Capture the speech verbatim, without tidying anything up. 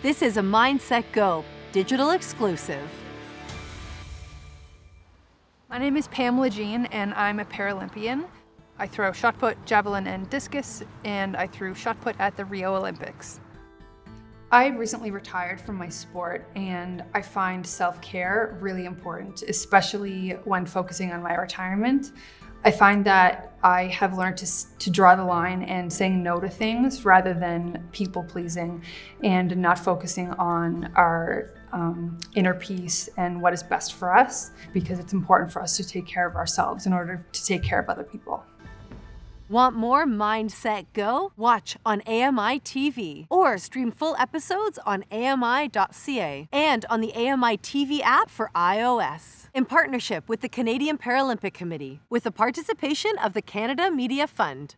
This is a Mind Set Go digital exclusive. My name is Pam LeJean and I'm a Paralympian. I throw shot put, javelin, and discus, and I threw shot put at the Rio Olympics. I recently retired from my sport and I find self-care really important, especially when focusing on my retirement. I find that I have learned to, to draw the line and saying no to things rather than people pleasing and not focusing on our um, inner peace and what is best for us, because it's important for us to take care of ourselves in order to take care of other people. Want more Mind Set Go? Watch on A M I T V or stream full episodes on A M I dot C A and on the A M I T V app for i O S. In partnership with the Canadian Paralympic Committee, with the participation of the Canada Media Fund.